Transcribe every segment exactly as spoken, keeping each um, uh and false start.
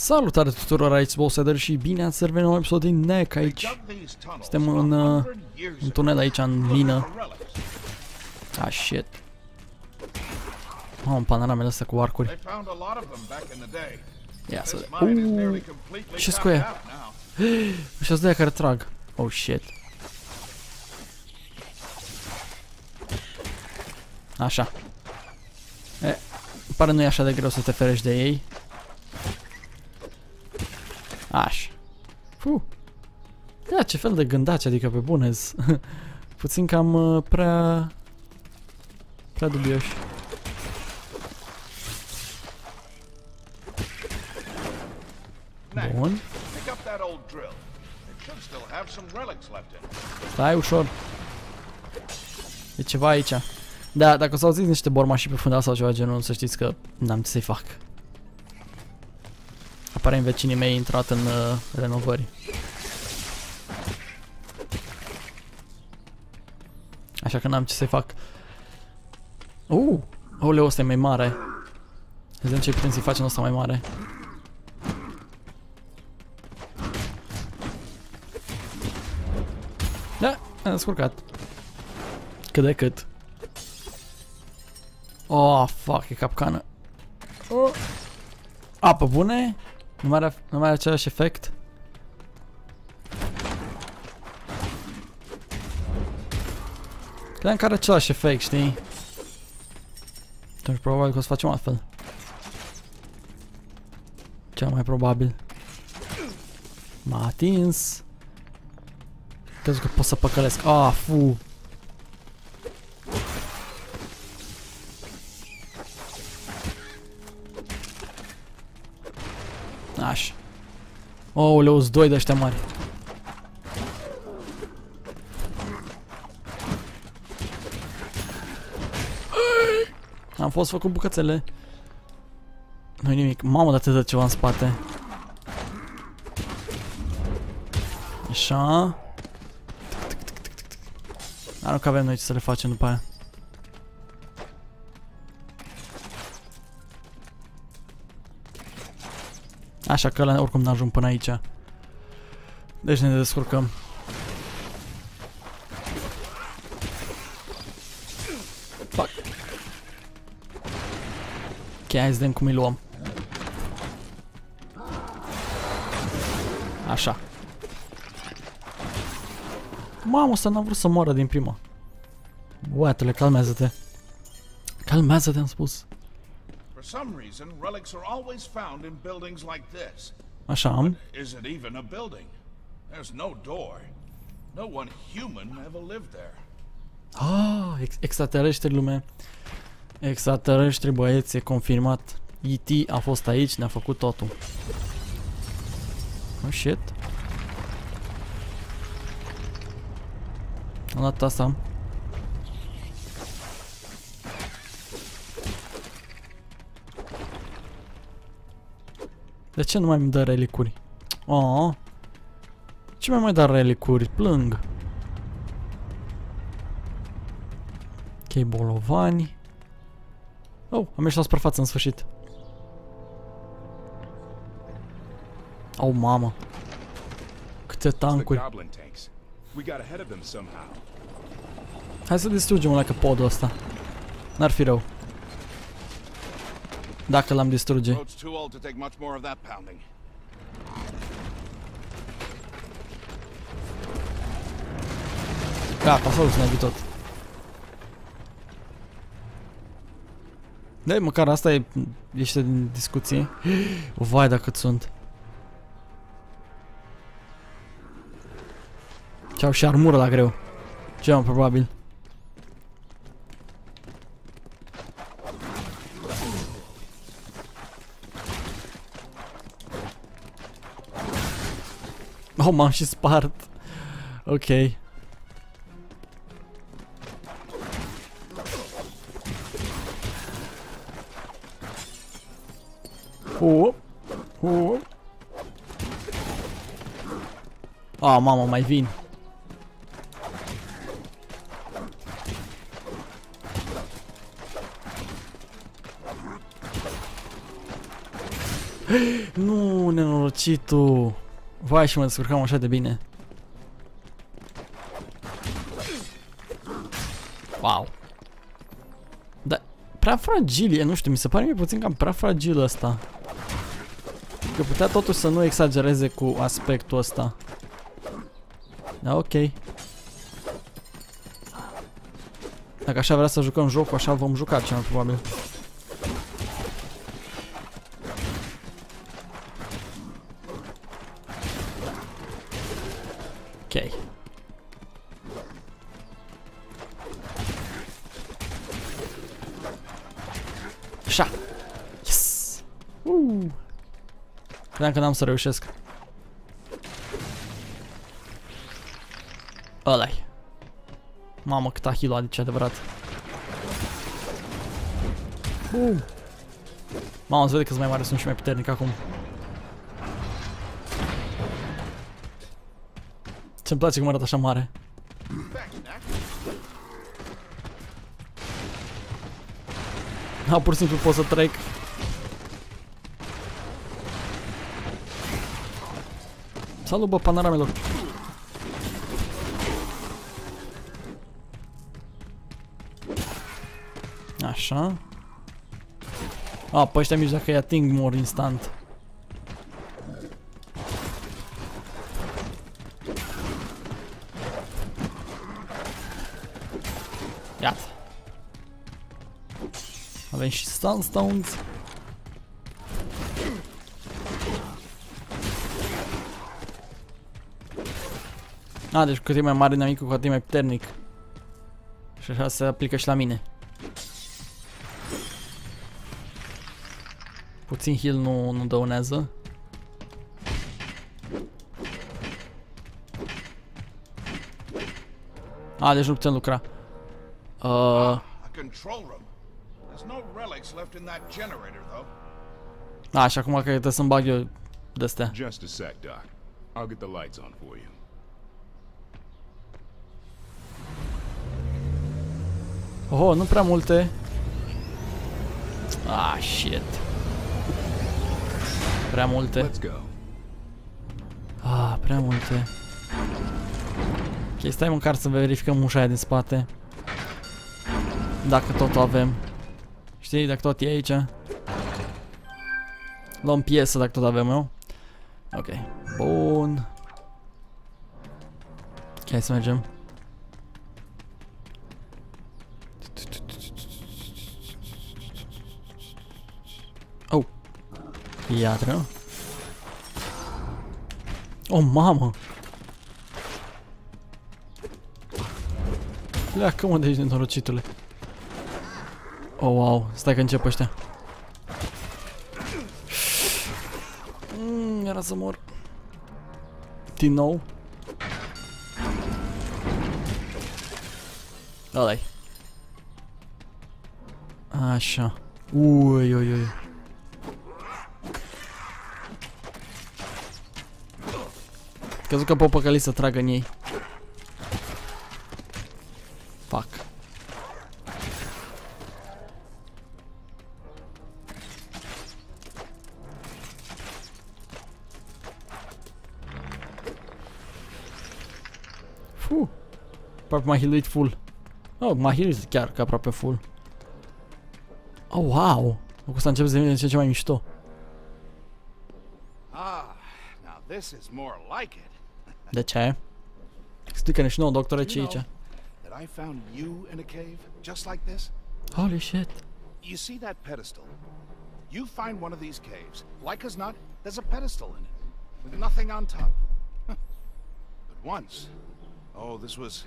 Salutare tuturor, aici Bobospider și bine ați revenit la un episod din Nec aici. Suntem în, uh, în tunel aici, în mină. Ah, shit. Mamă, panoramele astea cu arcuri. Ia să vedem. Ce scoie? Ăștia-s de aia care trag. Oh, shit. Așa. Eh, pare nu e așa de greu să te ferești de ei. Aș. Fuh. Da, ce fel de gândaci, adică pe bunez. Puțin cam uh, prea... prea dubioși. Bun. Stai ușor. E ceva aici. Da, dacă s-au zis niște bormașii pe fundal sau ceva genul, să știți că n-am ce să-i fac. Apare în vecinii mei intrat în uh, renovări. Așa că n-am ce să-i fac. Uh, oleu, ăsta e mai mare. Vedem ce putem să-i facem ăsta mai mare. Da, am scurcat. Cât de cât. Oh, fuck, e capcană. Oh. Apă bune? Nu mai are, nu mai are același efect. Credeam că are același efect, știi? Atunci probabil că o să facem altfel. Cel mai probabil. M-a atins. Crezi că pot să păcălesc. Ah, fu. Așa. Oh, leu-s doi de ăștia mari. Am fost făcut bucățele. Nu-i nimic. Mamă, dar te dă ceva în spate. Așa. Dar nu că avem noi ce să le facem după aia. Așa că ăla oricum n-ajung până aici. Deci ne descurcăm. Fuck. Ok, hai să vedem cum îi luăm. Așa. Mamă, ăsta n-a vrut să moară din prima. Băiatule, calmează-te. Calmează-te, am spus. For some reason, relics are always found in buildings like this. Așa am. Is it even a building? There's no door. No one human ever lived there. Ah, ex extraterestri lume. Extraterestri, băieți, e confirmat. E T a fost aici, ne-a făcut totul. Oh shit. Am luat asta. De ce nu mai îmi dă relicuri? Oh. Ce mai mai dă relicuri? Plâng. Ok, bolovani. Oh, am ieșit la suprafață în sfârșit. Au, mamă. Câte tancuri. Hai să distrugem ăla că podul ăsta. N-ar fi rău. Dacă l-am distruge. Gata, s-a dus nebi tot. Da, măcar asta e, ieșite din discuție. O, vai, da cât sunt. Ce-au și armură la greu. Ce am, probabil. Oh, m-am și spart. Ok. Oh. Oh. Ah, mamă, mai vin. Nu, nenorocitul. Vai, și mă descurcam așa de bine. Wow. Dar prea fragil e, nu știu, mi se pare mie puțin cam prea fragil ăsta. Că putea totuși să nu exagereze cu aspectul ăsta. Da, ok. Dacă așa vrea să jucăm jocul, așa vom juca cel mai probabil. Ok. Așa. Yes. Uh. Credeam că n-am să reușesc. Ăla-i. Mamă, cât a heal-ul, deci adevărat. Uh. Mamă, se vede că-s mai mare, sunt și mai puternic acum. Ce-mi place cum arată așa mare. A, pur și simplu pot să trec. Salut, bă, panoramelor. Așa. A, pe ăștia mici, dacă îi ating, mor instant. Iată. Avem și Sunstones. A, deci cu cât e mai mare dinamicul, cu atât e mai puternic. Și așa se aplică și la mine. Puțin heal nu, nu dăunează. A, deci nu putem lucra. Uh... A, și acum că trebuie să-mi bag eu de-astea. Oh, nu prea multe. Ah, shit. Prea multe. Ah, prea multe. Ok, stai măcar să verificăm ușa aia din spate. Dacă tot o avem. Știi, dacă tot e aici. Luăm piesă dacă tot avem eu. Ok, bun. Ok, hai să mergem. Oh. Iată. Oh, mamă. Pleacă-mă de aici, nenorocitule. Oh, wow, stai că încep ăștia. Mm, era să mor. Din nou. Ăla-i. Așa. Ui, ui, ui. Crezut că pot păcăli să tragă în ei. Fuck. Fuh. Aproape m-a healuit full. Oh, m-a healuit chiar că aproape full. Oh, wow. O să încep să devine ce mai mișto. This is more like it. De ce? Explică-ne și nouă, doctore, ce e aici. That I found you in a cave just like this? Holy shit. You see that pedestal? You find one of these caves, like as not, there's a pedestal in it with nothing on top. But once, oh, this was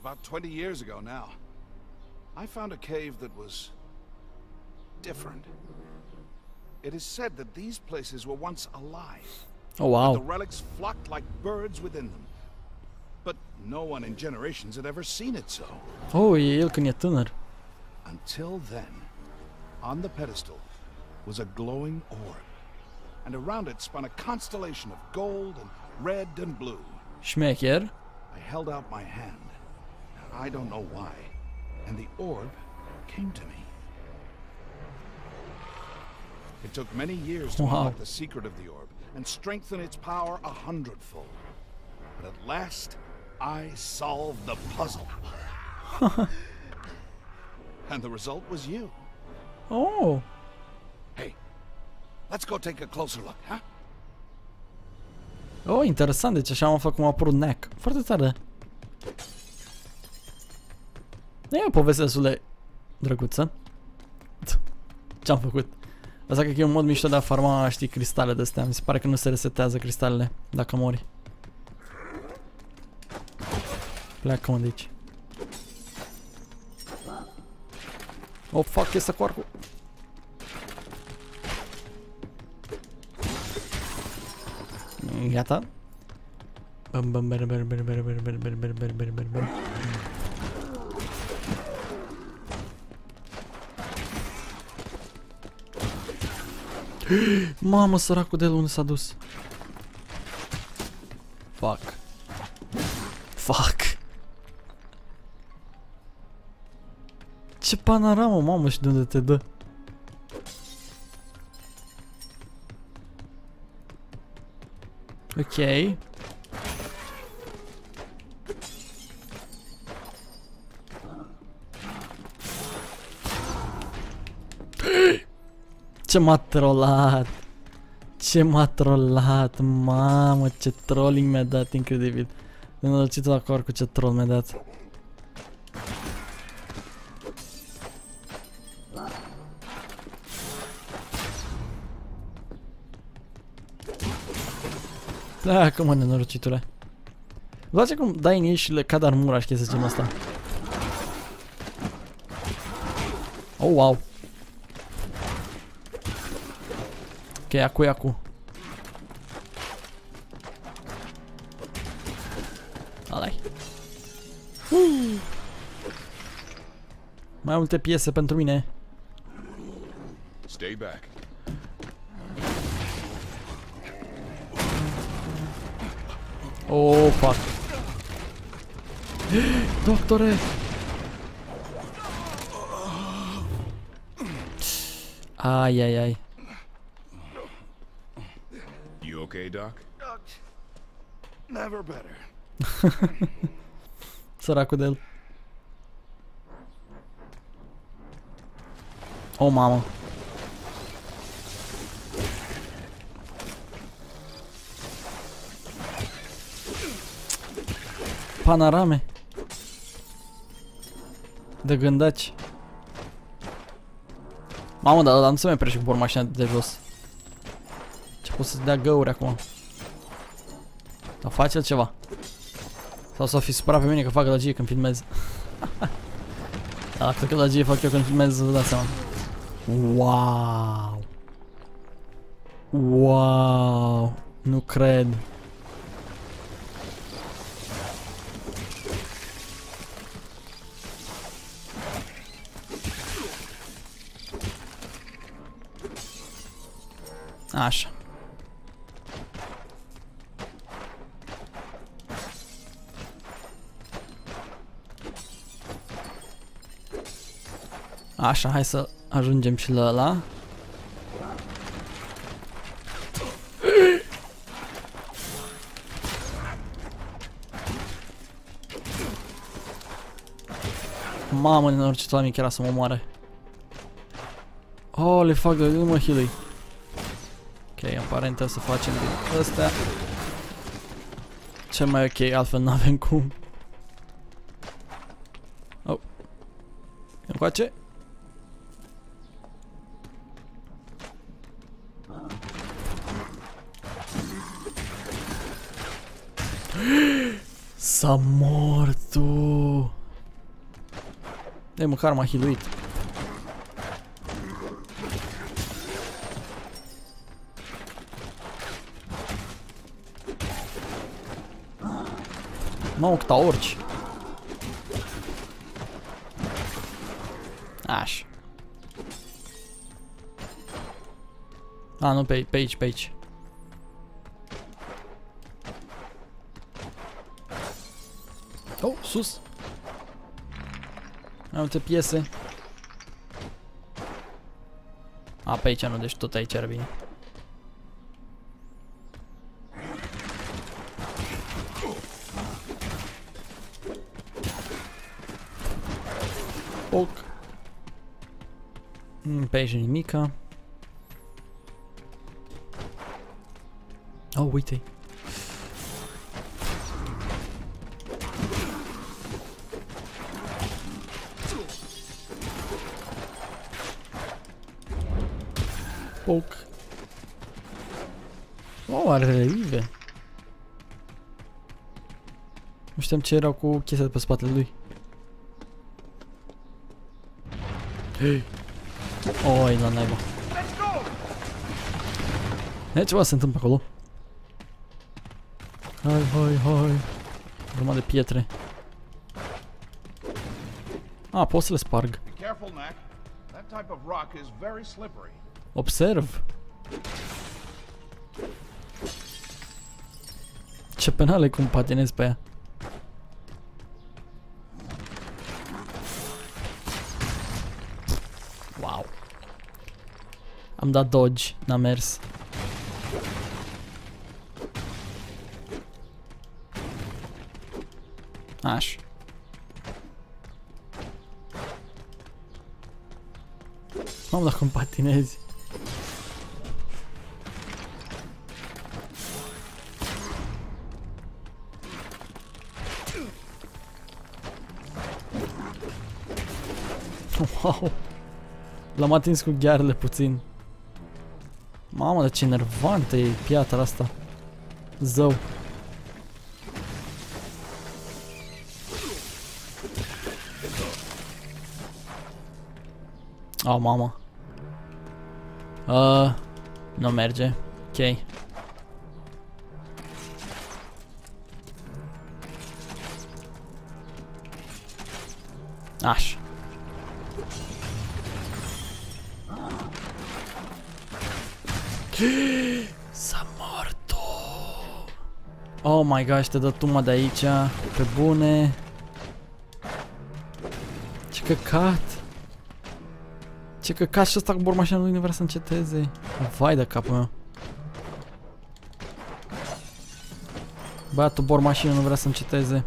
about twenty years ago now. I found a cave that was different. It is said that these places were once alive. Oh, wow. The relics flocked like birds within them. But no one in generations had ever seen it so. Oh, e el când e tânăr. Until then, on the pedestal was a glowing orb. And around it spun a constellation of gold and red and blue. Schmecher. I held out my hand. I don't know why. And the orb came to me. It took many years to unlock the secret of the orb and strengthen its power a hundredfold. But at last, I solved the puzzle. And the result was you. Oh. Hey, let's go take a closer look, huh? Oh, interesant, deci așa am aflat cum a apărut Nec. Foarte tare. Ia povestea destul drăguță. Ce-am făcut? Asta cred că e un mod mișto de a farma, știi, cristale de-astea. Mi se pare că nu se resetează cristalele dacă mori. Pleacă unde aici. Oh, fuck, este coarcul. Gata. Bam bam bam bam bam bam bam bam bam bam bam bam bam. Mamă, săracul de el, unde s-a dus? Fuck. Fuck. Ce panoramă, mamă, și de unde te dă? Ok. Ce m-a trollat! Ce m-a trollat! Mamă, ce trolling mi-a dat, incredibil! Nenorocitul la corp, cu ce troll mi-a dat! Da, cum mă, nenorocitule! Îmi place cum dai în ei și le cad armura și chestia genul asta. Oh, wow! Ok, acu, acu. Ala-i. Uh. Mai multe piese pentru mine. Stay back. Oh, fuck. Doctore. Ai, ai, ai. Okay, Doc? Never better. Săracul de el. O, mamă. Panorame. De gândaci. Mamă, dar, dar nu se mai prești cu bormașina de jos. Poți să-ți dea găuri acum. Dar face ceva. Sau s-o fi supărat pe mine că fac gălăgie când filmez. Dar cred că gălăgie fac eu când filmez, vă dați seama. Wow. Wow. Nu cred. Așa. Așa, hai să ajungem și la ăla. Mamă, nenorocitoare, mic era să mă moare. Oh, le fac de nu mă heal-ui. Ok, aparent o să facem din ăstea. Cel mai ok, altfel n-avem cum. Oh. Îmi face? S-a mort tu. De măcar m-a hiluit. Mă, octa orci. Aș. A, nu, pe, pe aici, pe aici. Oh, sus. Mai multe piese. A, pe aici nu, deci tot aici ar vine. Polc. Pe aici nimica. Oh, uite-i. Polc. Oh, are revive. Nu știam ce erau cu chestia pe spatele lui. Hei. Oi, la naiba. E ceva se întâmplă acolo. Hai, hai, hai. Urma de pietre. Ah, pot să le sparg. Observ. Ce penale cum patinez pe ea. Am dat dodge, n-a mers. Aș. Mamă, dacă îmi patinezi. Wow. L-am atins cu ghearele puțin. Mamă, dar ce enervantă e piatra asta. Zău. Oh, mamă. Uh, nu merge. Ok. Aș. S-a mort. Oh my gosh, te dă tuma de aici. Pe bune. Ce căcat. Ce căcat și ăsta cu bormașina lui nu vrea să înceteze. Vai de capul meu. Băiatul bormașina nu vrea să înceteze.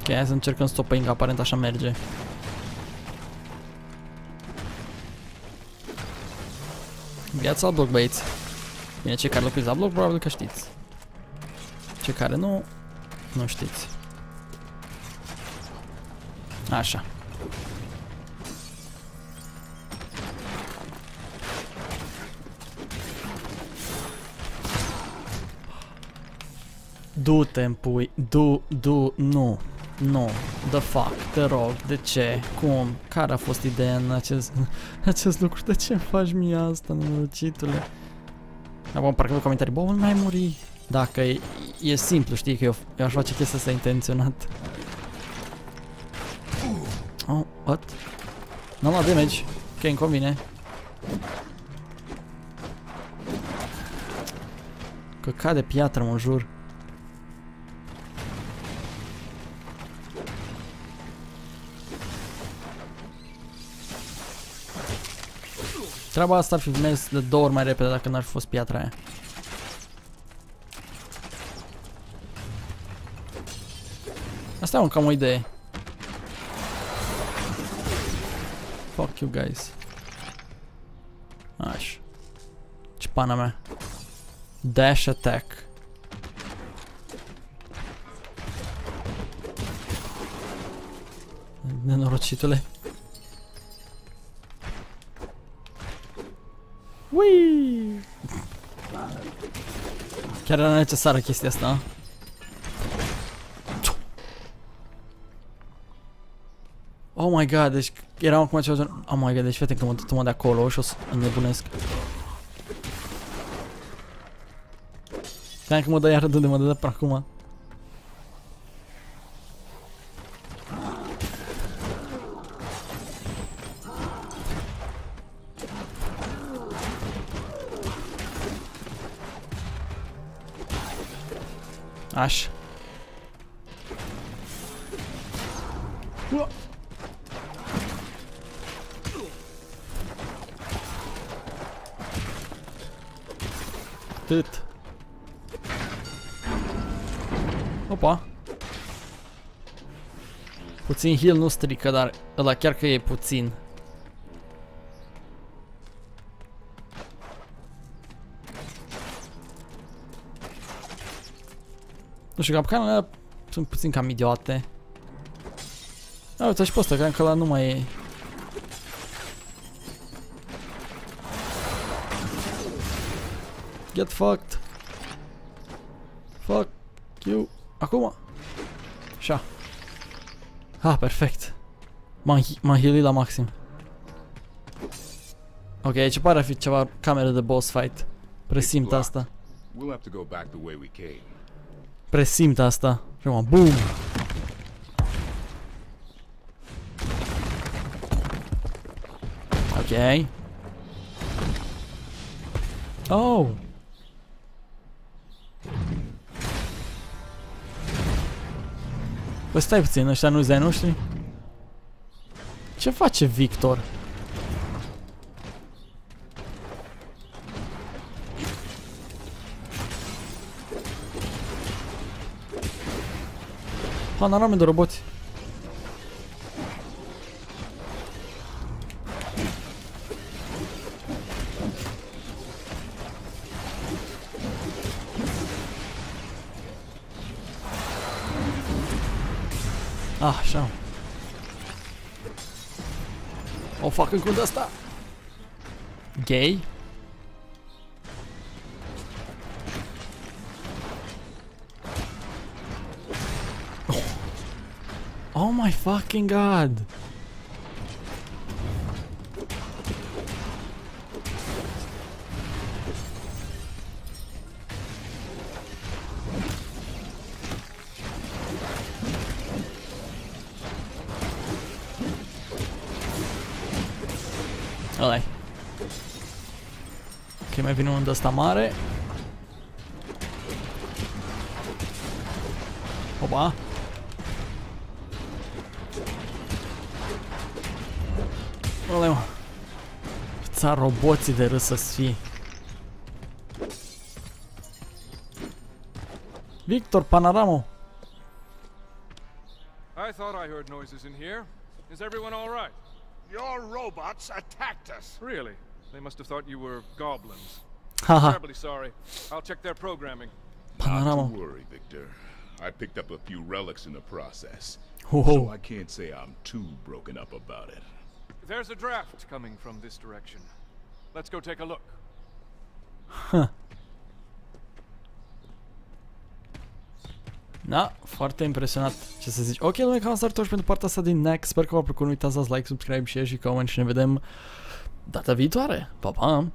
Ok, hai să încercăm stoping, că aparent așa merge. Viața bloc, băieți. Bine, cei care locuiți la bloc, probabil că știți. Cei care nu, nu știți. Așa. Du-te-mi pui, du, du, nu. Nu, the fuck, te rog, de ce, cum, care a fost ideea în acest, acest lucru, de ce faci mie asta, nenorocitule? Acum, parcă vă comentarii, bă, nu ai muri. Dacă e, e simplu, știi, că eu, eu aș face chestia asta intenționat. Oh, what? N-am luat damage, ok, îmi convine. Că cade piatră, mă jur. Treaba asta ar fi mers de două ori mai repede dacă n-ar fi fost piatra aia. Asta e cam o idee. Fuck you guys. Așa. Ce pana mea. Dash attack. Nenorocitule. Ui! Chiar era necesară chestia asta. Oh my god, deci eram acum ceva gen... Oh my god, deci fete că mă duc de acolo și o să înnebunesc. Cream că mă dă iară de unde mă dă pe acum. Aș. atât. Opa. Puțin heal nu strică, dar ăla chiar că e puțin. Nu știu, capcanele alea sunt puțin cam idiote. A, uite și pe ăsta, cred că ăla nu mai e. Get fucked. Fuck you. Acum. Așa. Ah, perfect. M-am healit la maxim. Ok, aici pare a fi ceva cameră de boss fight. Presimt asta. Presimt asta. Prima, boom! Ok. Oh! Păi stai puțin, ăștia nu-i zenuștri? Ce face Victor? Panorame de roboți. Ah, așa. O fac încă de asta. Gay. Oh. Oh my fucking god. Ăla-i. Ok, mai vine unul de ăsta mare. Opa. Ăla-i, mă. Ți-a roboții de râs să-ți fii. Victor, panoramo. I thought I heard noises in here. Is everyone all right? Your robots attacked us. Really? They must have thought you were goblins. I'm terribly sorry. I'll check their programming. Not to worry, Victor. I picked up a few relics in the process, oh. So I can't say I'm too broken up about it. There's a draft coming from this direction. Let's go take a look. Huh. Da, foarte impresionat, ce să zici. Ok, lume, cam asta ar toți pentru partea asta din Nec. Sper că v-a plăcut, nu uitați să dați like, subscribe, share și comment și ne vedem data viitoare. Pa, pa!